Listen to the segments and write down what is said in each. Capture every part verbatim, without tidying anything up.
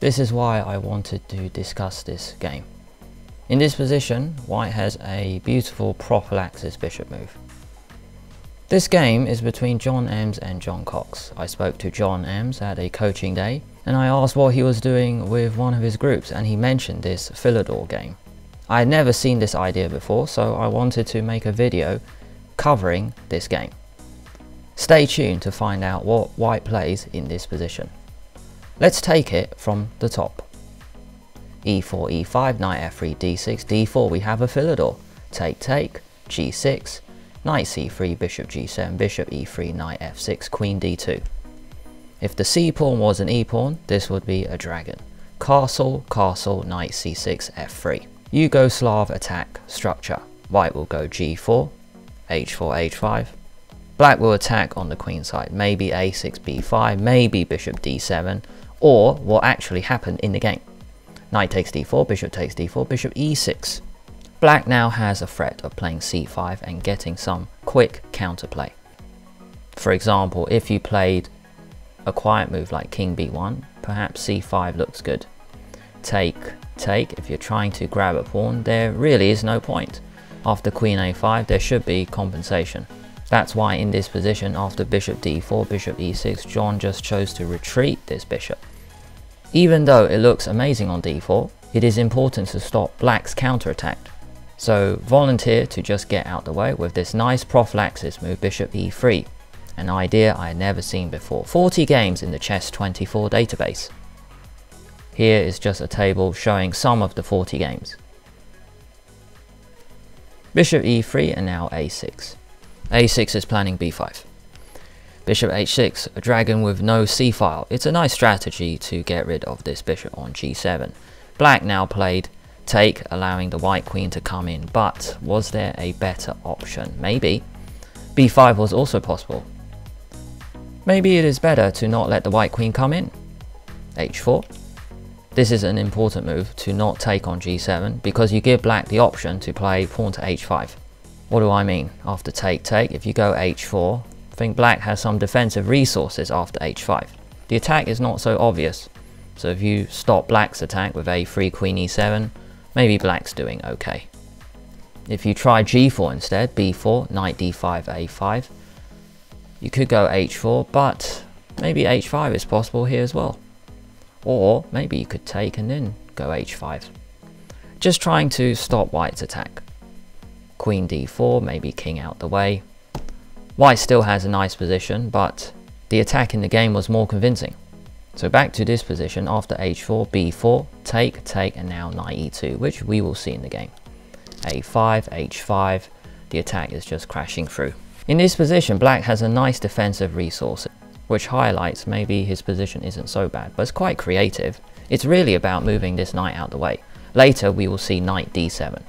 This is why I wanted to discuss this game. In this position, white has a beautiful prophylaxis bishop move. This game is between John Emms and John Cox. I spoke to John Emms at a coaching day and I asked what he was doing with one of his groups, and he mentioned this Philidor game. I had never seen this idea before, so I wanted to make a video covering this game. Stay tuned to find out what white plays in this position. Let's take it from the top. e four, e five, knight f three, d six, d four, we have a Philidor. Take, take, g six, knight c three, bishop g seven, bishop e three, knight f six, queen d two. If the c pawn was an e pawn, this would be a dragon. Castle, castle, knight c six, f three. Yugoslav attack structure. White will go g four, h four, h five. Black will attack on the queen side, maybe a six, b five, maybe bishop d seven, or what actually happened in the game. Knight takes d four, bishop takes d four, bishop e six. Black now has a threat of playing c five and getting some quick counterplay. For example, if you played a quiet move like king b one, perhaps c five looks good. Take, take, if you're trying to grab a pawn, there really is no point. After queen a five, there should be compensation. That's why in this position, after bishop d four, bishop e six, John just chose to retreat this bishop. Even though it looks amazing on d four, it is important to stop black's counterattack. So volunteer to just get out the way with this nice prophylaxis move, bishop e three. An idea I had never seen before. forty games in the Chess twenty-four database. Here is just a table showing some of the forty games. Bishop e three and now a six. a six is planning b five. Bishop h six, a dragon with no c-file. It's a nice strategy to get rid of this bishop on g seven. Black now played take, allowing the white queen to come in, but was there a better option? Maybe. b five was also possible. Maybe it is better to not let the white queen come in. h four. This is an important move to not take on g seven, because you give black the option to play pawn to h five. What do I mean? After take, take, if you go h four, I think black has some defensive resources after h five. The attack is not so obvious, so if you stop black's attack with a three, queen e seven, maybe black's doing okay. If you try g four instead, b four, knight d five, a five, you could go h four, but maybe h five is possible here as well. Or maybe you could take and then go h five. Just trying to stop white's attack. Queen d four, maybe king out the way. White still has a nice position, but the attack in the game was more convincing. So back to this position, after h four, b four, take, take, and now knight e two, which we will see in the game. a five, h five, the attack is just crashing through. In this position, black has a nice defensive resource, which highlights maybe his position isn't so bad, but it's quite creative. It's really about moving this knight out the way. Later, we will see knight d seven.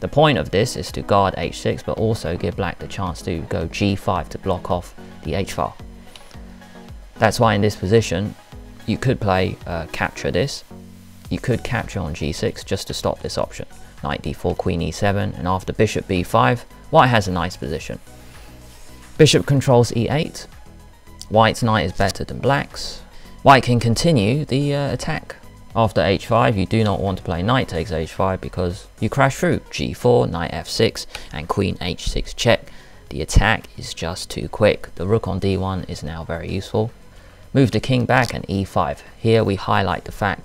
The point of this is to guard h six, but also give black the chance to go g five to block off the h-file. That's why in this position, you could play uh, capture this. You could capture on g six just to stop this option. Knight d four, queen e seven, and after bishop b five, white has a nice position. Bishop controls e eight. White's knight is better than black's. White can continue the uh, attack. After h five, you do not want to play knight takes h five because you crash through g four, knight f six, and queen h six check. The attack is just too quick. The rook on d one is now very useful. Move the king back and e five. Here we highlight the fact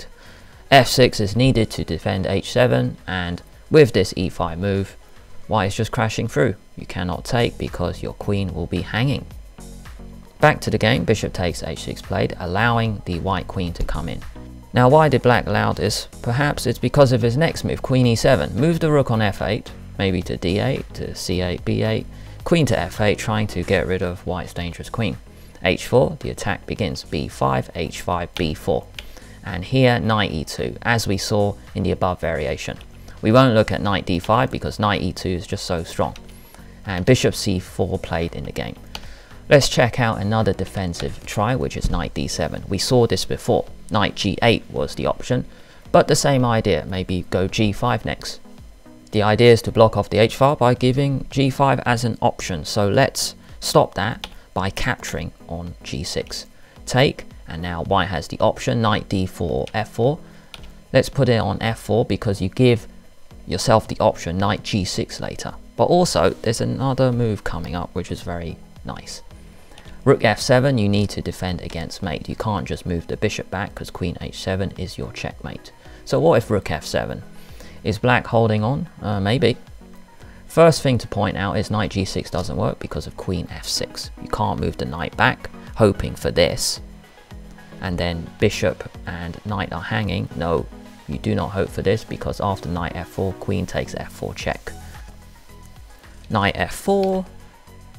f six is needed to defend h seven, and with this e five move, white is just crashing through. You cannot take because your queen will be hanging. Back to the game, bishop takes h six played, allowing the white queen to come in. Now why did black allow this? Perhaps it's because of his next move, queen e seven. Move the rook on f eight, maybe to d eight, to c eight, b eight, queen to f eight, trying to get rid of white's dangerous queen. h four, the attack begins, b five, h five, b four. And here, knight e two, as we saw in the above variation. We won't look at knight d five because knight e two is just so strong. And bishop c four played in the game. Let's check out another defensive try, which is knight d seven. We saw this before. Knight g eight was the option, but the same idea, maybe go g five next. The idea is to block off the h-file by giving g five as an option, so let's stop that by capturing on g six. Take, And now white has the option, knight d four, f four. Let's put it on f four because you give yourself the option knight g six later. But also there's another move coming up which is very nice. Rook f seven, you need to defend against mate. You can't just move the bishop back because queen h seven is your checkmate. So what if rook f seven? Is black holding on? Uh, maybe. First thing to point out is knight g six doesn't work because of queen f six. You can't move the knight back, hoping for this. And then bishop and knight are hanging. No, you do not hope for this because after knight f four, queen takes f four check. Knight f four,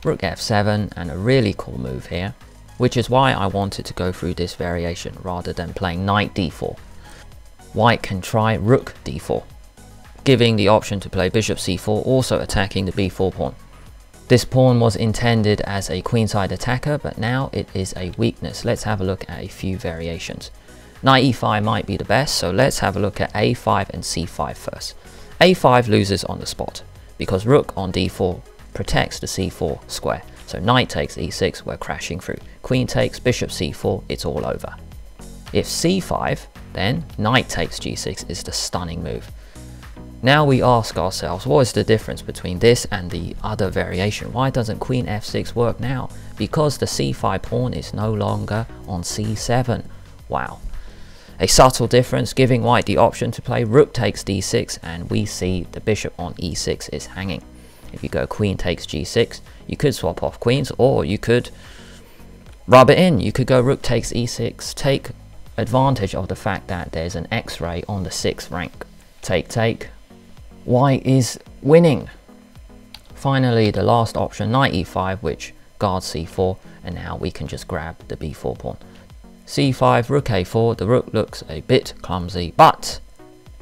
rook f seven, and a really cool move here, which is why I wanted to go through this variation rather than playing knight d four. White can try rook d four, giving the option to play bishop c four, also attacking the b four pawn. This pawn was intended as a queenside attacker, but now it is a weakness. Let's have a look at a few variations. Knight e five might be the best, so let's have a look at a five and c five first. a five loses on the spot because rook on d four protects the c four square. So knight takes e six, we're crashing through. Queen takes, bishop c four, it's all over. If c five, then knight takes g six is the stunning move. Now we ask ourselves, what is the difference between this and the other variation? Why doesn't queen f six work now? Because the c five pawn is no longer on c seven. Wow. A subtle difference, giving white the option to play rook takes d six, and we see the bishop on e six is hanging. If you go queen takes g six, you could swap off queens, or you could rub it in. You could go rook takes e six, take advantage of the fact that there's an x-ray on the sixth rank. Take, take. White is winning. Finally, the last option, knight e five, which guards c four, and now we can just grab the b four pawn. c five, rook a four, the rook looks a bit clumsy, but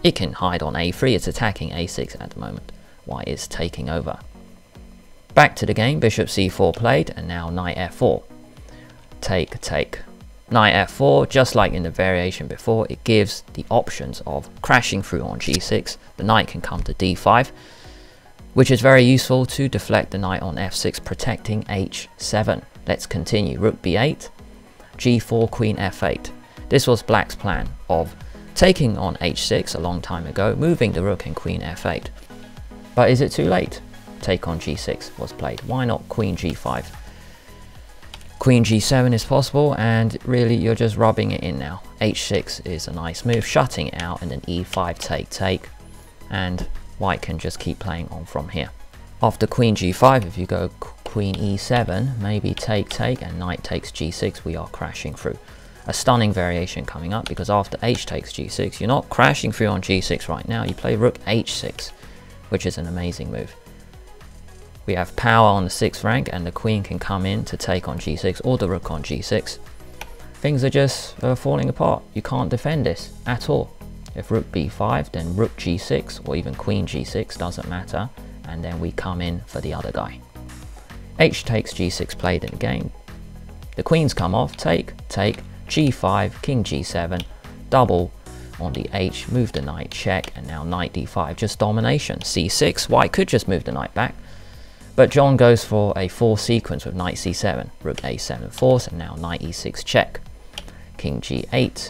it can hide on a three. It's attacking a six at the moment. White is taking over. Back to the game, bishop c four played, and now knight f four. Take, take. Knight f four, just like in the variation before, it gives the options of crashing through on g six. The knight can come to d five, which is very useful to deflect the knight on f six, protecting h seven. Let's continue. Rook b eight, g four, queen f eight. This was black's plan of taking on h six a long time ago, moving the rook and queen f eight. But is it too late? Take on g six was played. Why not queen g five? Queen g seven is possible, and really you're just rubbing it in now. h six is a nice move, shutting it out, and then e five, take, take, and white can just keep playing on from here. After queen g five, if you go queen e seven, maybe take, take, and knight takes g six, we are crashing through. A stunning variation coming up, because after h takes g six, you're not crashing through on g six right now, you play rook h six, which is an amazing move. We have power on the sixth rank, and the queen can come in to take on g six, or the rook on g six. Things are just uh, falling apart. You can't defend this at all. If rook b five, then rook g six, or even queen g six, doesn't matter. And then we come in for the other guy. h takes g six played in the game. The queens come off, take, take, g five, king g seven, double on the h, move the knight, check, and now knight d five, just domination. c six, white could just move the knight back. But John goes for a force sequence with knight c seven, rook a seven force, and now knight e six check, king g eight,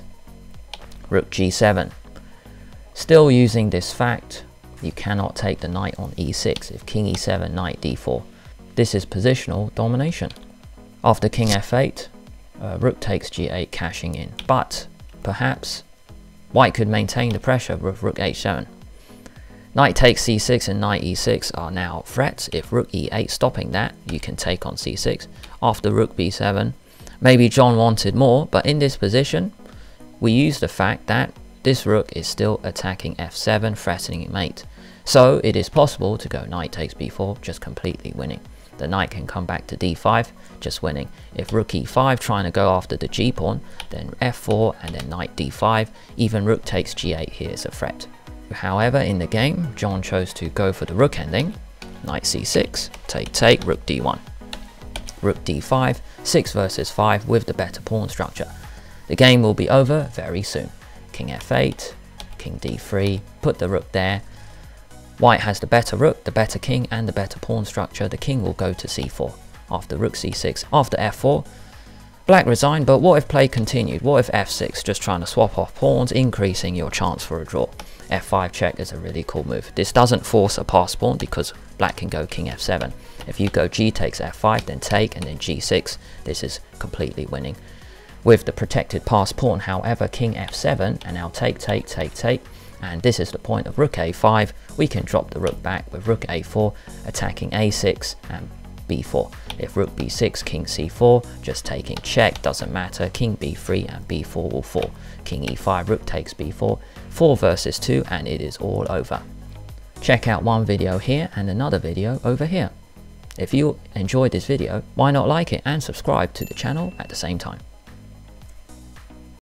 rook g seven. Still using this fact, you cannot take the knight on e six if king e seven, knight d four. This is positional domination. After king f eight, uh, rook takes g eight, cashing in. But perhaps white could maintain the pressure with rook h seven. Knight takes c six and knight e six are now threats. If rook e eight, stopping that, you can take on c six. After rook b seven, maybe John wanted more, but in this position, we use the fact that this rook is still attacking f seven, threatening mate. So it is possible to go knight takes b four, just completely winning. The knight can come back to d five, just winning. If rook e five, trying to go after the g pawn, then f four, and then knight d five, even rook takes g eight here is a threat. However, in the game, John chose to go for the rook ending, knight c six, take, take, rook d one, rook d five, six versus five with the better pawn structure. The game will be over very soon. King f eight, king d three, put the rook there. White has the better rook, the better king, and the better pawn structure. The king will go to c four. After rook c six, after f four, Black resigned, but what if play continued? What if f six, just trying to swap off pawns, increasing your chance for a draw? f five check is a really cool move. This doesn't force a pass pawn because black can go king f seven. If you go g takes f five, then take, and then g six, this is completely winning. With the protected pass pawn, however, king f seven, and now take, take, take, take. And this is the point of rook a five. We can drop the rook back with rook a four, attacking a six and b four. If rook b six, king c four, just taking check, doesn't matter. King b three and b four will fall. King e five, rook takes b four, four versus two, and it is all over. Check out one video here and another video over here. If you enjoyed this video, why not like it and subscribe to the channel at the same time?